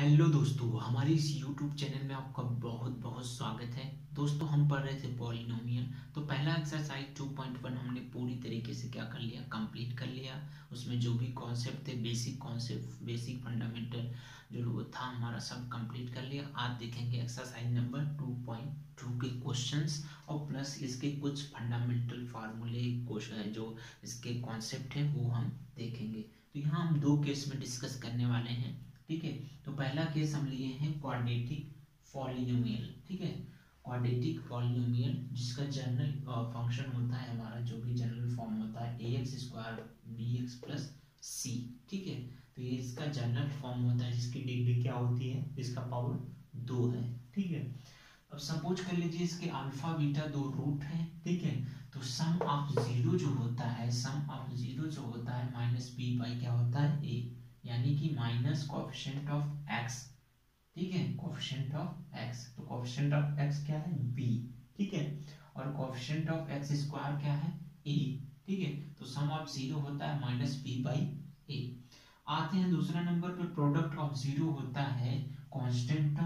Hello दोस्तों, हमारे इस YouTube चैनल में आपका बहुत बहुत स्वागत है। दोस्तों, हम पढ़ रहे थे पॉलिनोमियल। तो पहला एक्सरसाइज 2.1 हमने पूरी तरीके से क्या कर लिया, कंप्लीट कर लिया। उसमें जो भी कॉन्सेप्ट थे, बेसिक कॉन्सेप्ट, बेसिक फंडामेंटल जो था हमारा, सब कंप्लीट कर लिया। आज देखेंगे एक्सरसाइज नंबर 2.2 के क्वेश्चंस और प्लस इसके कुछ फंडामेंटल फार्मूले, क्वेश्चन जो इसके कॉन्सेप्ट हैं वो हम देखेंगे। तो यहाँ हम दो केस में डिस्कस करने वाले हैं, ठीक है। तो पहला केस हम लिए हैं क्वाड्रेटिक पॉलिनोमियल, ठीक है। क्वाड्रेटिक पॉलिनोमियल जिसका जनरल फंक्शन होता है हमारा, जो भी जनरल फॉर्म होता है ax²bx+c, ठीक है। तो ये इसका जनरल फॉर्म होता है जिसकी डिग्री क्या होती है, इसका पावर 2 है, ठीक है। अब सपोज कर लीजिए इसके अल्फा बीटा 2 रूट है, ठीक है। तो सम ऑफ 0 जो होता है, सम ऑफ 0 जो होता है -b बाय क्या होता है a, यानी कि माइनस कोएफिशिएंट ऑफ x, ठीक है। कोएफिशिएंट ऑफ x, तो कोएफिशिएंट ऑफ x क्या है b, ठीक है। और कोएफिशिएंट ऑफ x स्क्वायर क्या है a, ठीक है। तो सम ऑफ 0 होता है -b/a। आते हैं दूसरा नंबर पे, प्रोडक्ट ऑफ 0 होता है कांस्टेंट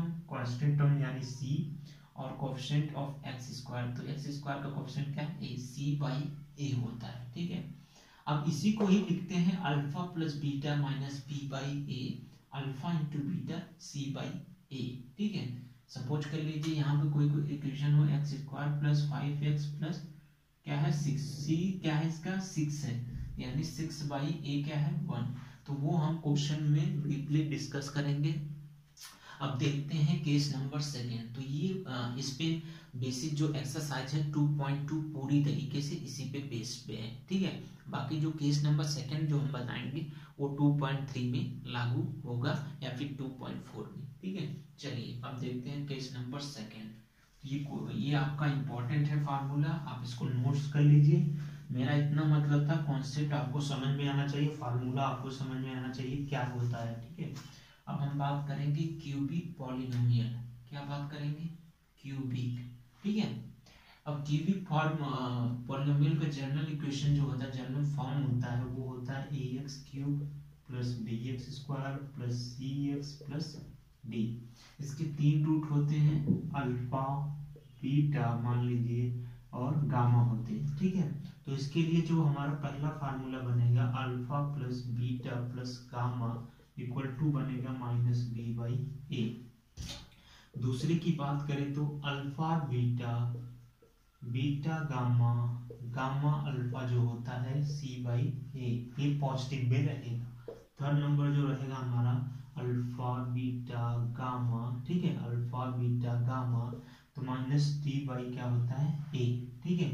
टर्म यानी c और कोएफिशिएंट ऑफ x स्क्वायर, तो x स्क्वायर का कोएफिशिएंट क्या है a, c/a होता है, ठीक है। अब इसी को ही लिखते हैं alpha plus beta minus b/a, alpha into beta c/a, ठीक है। सपोज कर लीजिए यहाँ पे कोई इक्वेशन हो, x² + 5x+ क्या है 6, c क्या है इसका 6 है, यानी 6/a क्या है 1। तो वो हम क्वेश्चन में डीपली डिस्कस करेंगे। अब देखते हैं केस नंबर सेकेंड। तो ये इस पे बेसिक जो एक्सरसाइज है 2.2 पूरी तरीके से इसी पे बेस पे है, ठीक है। बाकी जो केस नंबर सेकेंड जो हम बताएंगे वो 2.3 में लागू होगा या फिर 2.4 में, ठीक है। चलिए अब देखते हैं केस नंबर सेकेंड। ये आपका इम्पोर्टेंट है फार्मूला, आप इसको नोट्स कर लीजिए। मेरा इतना मतलब था कॉन्सेप्ट आपको समझ में आना चाहिए, फार्मूला आपको समझ में आना चाहिए क्या होता है, ठीक है। अब हम बात करेंगे क्यूबिक पॉलिनोमियल, क्या बात करेंगे क्यूबिक, ठीक है। अब क्यूबिक पॉलिनोमियल का जनरल इक्वेशन जो होता है, जनरल फॉर्म होता है वो होता है ax³ bx² cx+d। इसके 3 रूट होते हैं, अल्फा बीटा मान लीजिए और गामा होते हैं, ठीक है। तो इसके लिए जो हमारा पहला फार्मूला बनेगा, alpha plus beta plus gamma equal to बनेगा -b/a। दूसरे की बात करें तो alpha beta beta gamma gamma alpha जो होता है c/a, ये पॉजिटिव में रहेगा। थर्ड नंबर जो रहेगा हमारा अल्फा बीटा गामा, ठीक है, अल्फा बीटा गामा, तो -d/ क्या होता है a, ठीक है।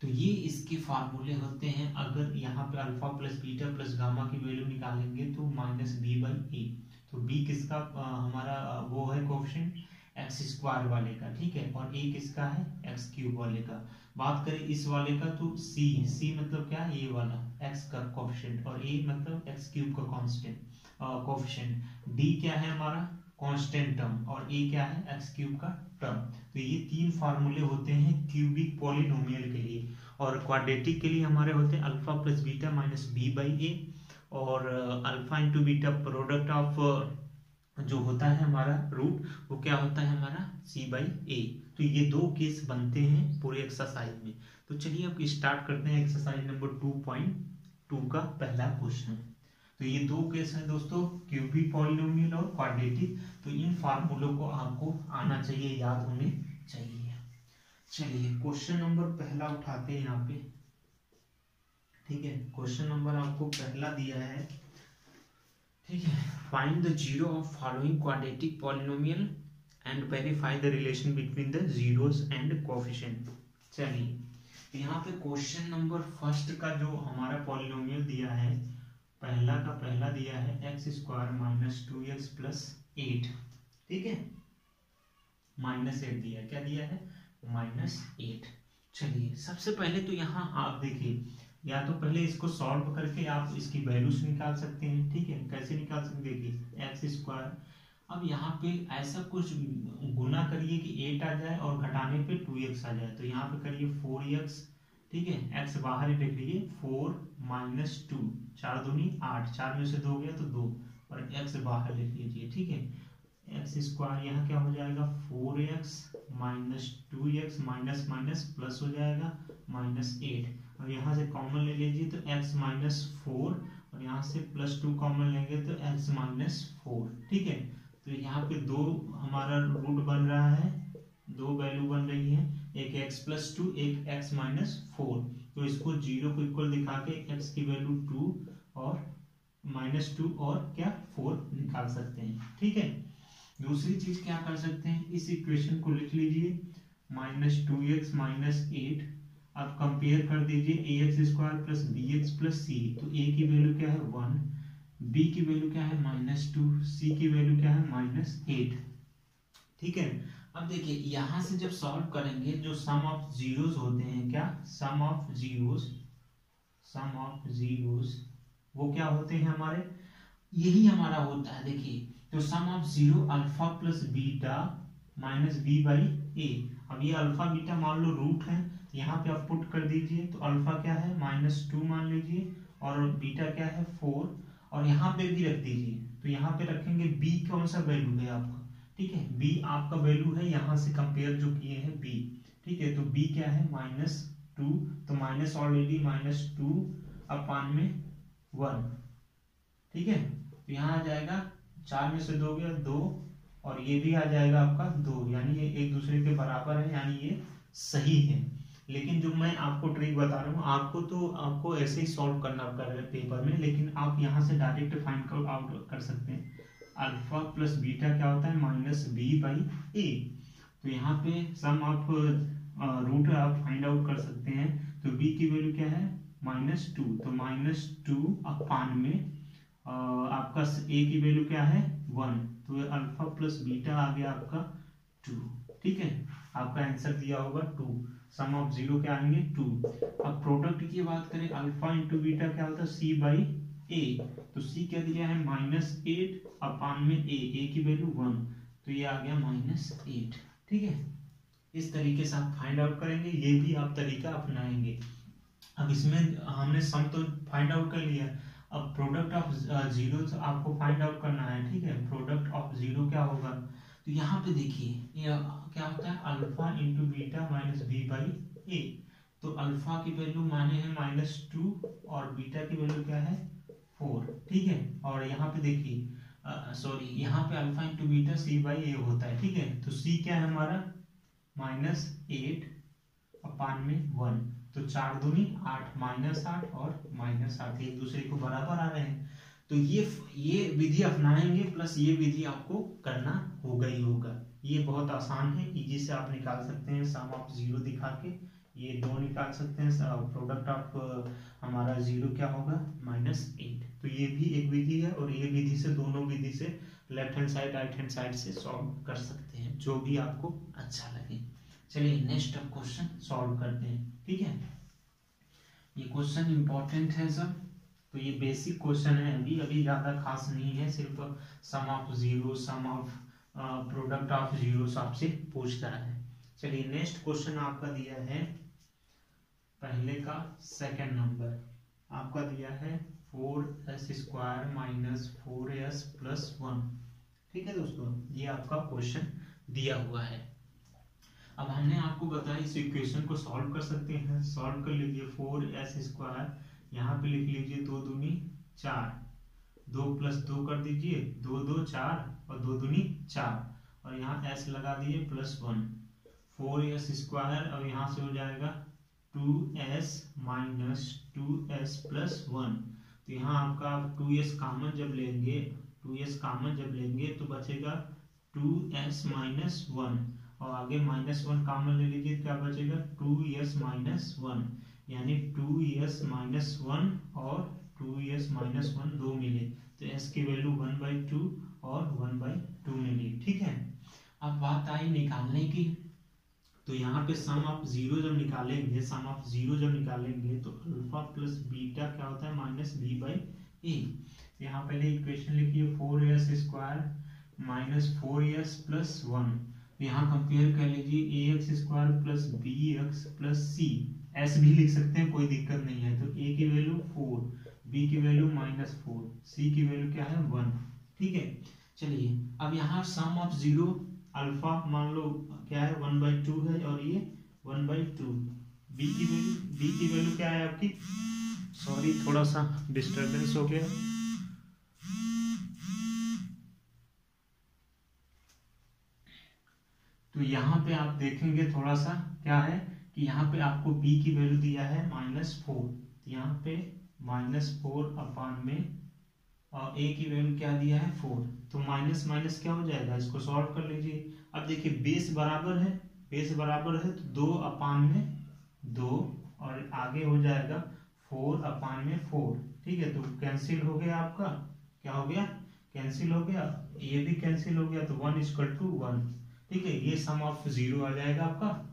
तो ये इसके फार्मूले होते हैं। अगर यहाँ पे alpha plus beta plus gamma की वैल्यू निकालेंगे तो -b/a, तो b किसका हमारा वो है कोएफिशिएंट x² वाले का, ठीक है, और a किसका है x³ वाले का। बात करें इस वाले का तो c मतलब क्या है, ये वाला x का कोएफिशिएंट और a मतलब x³ का कांस्टेंट कोएफिशिएंट, d क्या है हमारा कांस्टेंट टर्म और a क्या है x³ का टर्म। तो ये 3 फार्मूले होते हैं क्यूबिक पॉलिनोमियल के लिए। और क्वाड्रेटिक के लिए हमारे होते हैं alpha plus beta minus b/a और alpha into beta product of जो होता है हमारा रूट, वो क्या होता है हमारा c/a। तो ये 2 केस बनते हैं पूरे एक्सरसाइज में। तो चलिए अब स्टार्ट करते हैं एक्सरसाइज नंबर 2.2 का पहला क्वेश्चन। तो ये 2 केस हैं दोस्तों, क्यूबिक पॉलिनोमियल और क्वाड्रेटिक। तो इन फार्मूलों को आपको आना चाहिए, याद होने चाहिए। चलिए क्वेश्चन नंबर पहला उठाते हैं यहाँ पे, ठीक है। क्वेश्चन नंबर आपको पहला दिया है, ठीक है। Find the zero of following quadratic polynomial and verify the relation between the zeros and coefficient. चलिए यहाँ पे क्वेश्चन नंबर फर्स्ट का जो हमारा पॉलिनोमियल दिया है, पहला का पहला दिया है x² - 2x + 8, ठीक है, -8 दिया, क्या दिया है -8। चलिए सबसे पहले तो यहाँ आप देखिए, या तो पहले इसको सॉल्व करके आप इसकी वैल्यूज निकाल सकते हैं, ठीक है। कैसे निकाल सकते हैं, देखिए x², अब यहाँ पे ऐसा कुछ गुना करिए कि 8 आ जाए और घटाने पे 2x आ जाए। तो यहाँ पे करिए 4x, ठीक है, x बाहर ही रख लीजिए, 4 - 2, 4×2 = 8, 4 में से 2 गया तो 2 और x बाहर लिख लीजिए, ठीक है। एक्स स्क्वायर, यहाँ क्या हो जाएगा 4x minus 2x minus minus plus हो जाएगा माइनस 8। और यहाँ से कॉमन ले लीजिए तो x माइनस 4 और यहाँ से प्लस 2 कॉमन लेंगे तो x माइनस 4। ठीक है, तो यहाँ पे दो हमारा रूट बन रहा है, दो वैल्यू बन रही है, एक x प्लस 2 एक x माइनस 4। तो इसको जीरो को इक्वल दिखा के x की वैल्यू 2 और माइनस 2 और क्या 4 निकाल सकते हैं। ठीक है, दूसरी चीज क्या कर सकते हैं, इस इक्वेशन को लिख लीजिए माइनस 2x माइनस 8। अब कंपेयर कर दीजिए ax square plus bx plus c। तो a की वैल्यू क्या है 1, b की वैल्यू क्या है माइनस 2, c की वैल्यू क्या है माइनस 8। ठीक है, अब देखिए यहाँ से जब सॉल्व करेंगे जो सम ऑफ जीरोस होते हैं, क्या सम ऑफ जीरोस वो क्या होते हैं हमारे, यही हमारा होता है। देखिए तो sum of zero alpha plus beta minus B by ए। अब ये अल्फा बीटा मान लो रूट है, यहाँ पे आप पुट कर दीजिए तो अल्फा क्या है माइनस 2 मान लीजिए और बीटा क्या है 4 और यहाँ पे भी रख दीजिए। तो यहाँ पे रखेंगे बी कौन सा वैल्यू है आपका, ठीक है बी आपका वैल्यू है, यहाँ से कंपेयर जो किए हैं बी। ठीक है, तो बी क्या है माइनस 2, तो माइनस ऑलरेडी माइनस 2 अपान में 1। ठीक है, तो यहाँ आ जाएगा 4 में से 2 गया 2 और ये भी आ जाएगा आपका 2, यानी ये एक दूसरे के बराबर है, यानी ये सही है। लेकिन जो मैं आपको ट्रिक बता रहा हूँ आपको, तो आपको ऐसे ही सॉल्व करना पड़ेगा पेपर में, लेकिन आप यहाँ से डायरेक्ट फाइंड आउट कर सकते हैं। अल्फा प्लस बीटा क्या होता है माइनस बी बाई ए। तो यहाँ पे सम आप रूट आप फाइंड आउट कर सकते हैं। तो बी की वैल्यू क्या है माइनस 2, तो माइनस 2 अपान में आपका a की वैल्यू क्या है 1, तो अल्फा प्लस बीटा आ गया आपका 2। ठीक है, आपका आंसर दिया होगा 2, सम ऑफ जीरो क्या आएंगे 2। अब प्रोडक्ट की बात करें, अल्फा इंटू बीटा क्या होता है c बाई a। तो c क्या दिया है माइनस 8 अपान में a की वैल्यू 1, तो ये आ गया माइनस 8। ठीक है, इस तरीके से आप फाइंड आउट करेंगे, ये भी आप तरीका अपनाएंगे। अब इसमें हमने सम तो फाइंड आउट कर लिया, अब प्रोडक्ट ऑफ जीरो तो आपको फाइंड आउट करना है। ठीक है, प्रोडक्ट ऑफ जीरो क्या होगा, तो यहाँ पे देखिए ये क्या होता है alpha into beta minus B by ए। तो अल्फा की वैल्यू माने है माइनस 2 और बीटा की वैल्यू क्या है 4। ठीक है, और यहाँ पे देखिए यहाँ पे alpha into beta C by ए होता है। ठीक है, तो सी क्या है हमारा माइनस 8 अपान में 1, तो 4 दूनी 8 माइनस 8 और माइनस 8 एक दूसरे को बराबर आ रहे हैं। तो ये विधि अपनाएंगे, प्लस ये विधि आपको करना होगा ही होगा। ये बहुत आसान है, इजी से आप निकाल सकते हैं सम ऑफ जीरो दिखा के। ये 2 निकाल सकते हैं, प्रोडक्ट ऑफ हमारा जीरो क्या होगा माइनस 8। तो ये भी एक विधि है और ये विधि से, दोनों विधि से left hand side right hand side से सॉल्व कर सकते हैं, जो भी आपको अच्छा लगे। चलिए नेक्स्ट अब क्वेश्चन सॉल्व करते हैं। ठीक है, ये क्वेश्चन इम्पोर्टेंट है सब, तो ये बेसिक क्वेश्चन है, अभी ज़्यादा खास नहीं है, सिर्फ sum of zero sum of product of zero आपसे पूछता है। चलिए नेक्स्ट क्वेश्चन आपका दिया है पहले का सेकंड नंबर, आपका दिया है 4s² माइनस 4s प्लस 1। ठीक है दोस्तों, ये आपका क्वेश्चन दिया हुआ है। अब हमने आपको बताया इस इक्वेशन को सॉल्व कर सकते हैं, सॉल्व कर लीजिए 4s², यहाँ पे लिख लीजिए 2 दूनी 4, 2 + 2 कर दीजिए 2 2 4 और 2 दूनी 4 और यहाँ s लगा दीजिए प्लस 1 4s²। अब यहाँ से हो जाएगा 2s माइनस 2s प्लस 1। तो यहाँ आपका 2s कॉमन जब लेंगे तो बचेगा 2s माइनस 1 और आगे माइनस 1 कॉमन ले लीजिए, क्या बचेगा 2s माइनस 1, यानी 2s माइनस 1 और 2s माइनस 1 2 मिले, तो s की वैल्यू 1/2 और 1/2 मिली। ठीक है, अब बात आई निकालने की। तो यहाँ पे सम ऑफ जीरो जब निकालेंगे तो अल्फा प्लस बीटा क्या होता है माइनस बी बाई ए। यहाँ पहले इक्वेशन लिखिए 4s² माइनस 4s प्लस 1। यहाँ कंपेयर कर लीजिए ax² plus bx plus c, s भी लिख सकते हैं, कोई दिक्कत नहीं है। तो a की वैल्यू 4, b की वैल्यू माइनस 4, c की वैल्यू क्या है 1। ठीक है, चलिए अब यहाँ सम ऑफ जीरो अल्फा मान लो क्या है 1/2 है और ये 1/2 बी की वैल्यू क्या है आपकी, सॉरी थोड़ा सा डिस्टर्बेंस हो गया, तो यहाँ पे आप देखेंगे थोड़ा सा क्या है कि यहाँ पे आपको बी की वैल्यू दिया है -4, यहाँ पे -4 अपान में और ए की वैल्यू क्या दिया है 4, तो माइनस माइनस क्या हो जाएगा, इसको सॉल्व कर लीजिए। अब देखिए बेस बराबर है तो 2 अपान में 2 और आगे हो जाएगा 4 अपान में 4, ठीक है, तो कैंसिल हो गया, आपका क्या हो गया कैंसिल हो गया, ये भी कैंसिल हो गया, तो 1 = 1, ठीक है, ये सम ऑफ जीरो आ जाएगा आपका।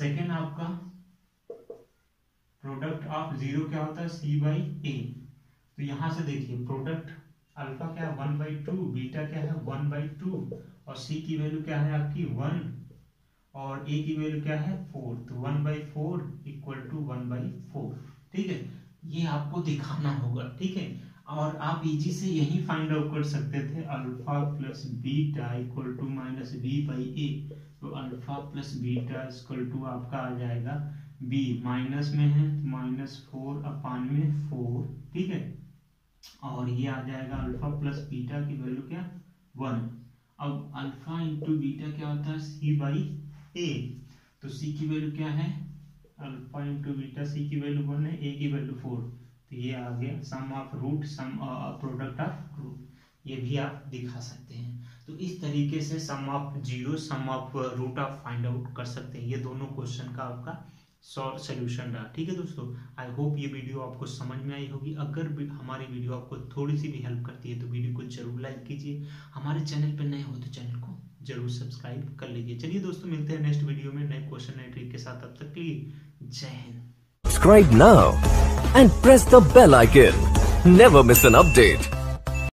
सेकेंड आपका प्रोडक्ट ऑफ जीरो क्या होता है c/a, तो यहाँ से देखिए प्रोडक्ट अल्फा क्या है 1/2, बीटा क्या है 1/2 और सी की वैल्यू क्या है आपकी 1 और ए की वैल्यू क्या है 4, तो 1/4 = 1/4, ठीक है, ये आपको दिखाना होगा, ठीक है, और आप इजी से यही फाइंड आउट कर सकते थे α + β = -b/a, तो α + β आपका आ जाएगा b माइनस में है -4 अपान में 4, ठीक है, और ये आ जाएगा α + β की वैल्यू क्या 1। अब α × β क्या होता है c/a, तो c की वैल्यू क्या है α × β, c की वैल्यू 1 है, a की वैल्यू 4, तो ये आ गया sum of root sum product of root, ये भी आप दिखा सकते हैं। तो इस तरीके से sum of zero sum of root आप फाइंड आउट कर सकते हैं, ये दोनों क्वेश्चन का आपका शॉर्ट सोल्यूशन रहा, ठीक है दोस्तों। आई होप ये वीडियो आपको समझ में आई होगी, अगर हमारी वीडियो आपको थोड़ी सी भी हेल्प करती है तो वीडियो को जरूर लाइक कीजिए, हमारे चैनल पर नए हो तो चैनल को जरूर सब्सक्राइब कर लीजिए। चलिए दोस्तों, मिलते हैं नेक्स्ट वीडियो में नए क्वेश्चन नए ट्रिक के साथ, अब तक के लिए जय हिंद। Subscribe now and press the bell icon, never miss an update.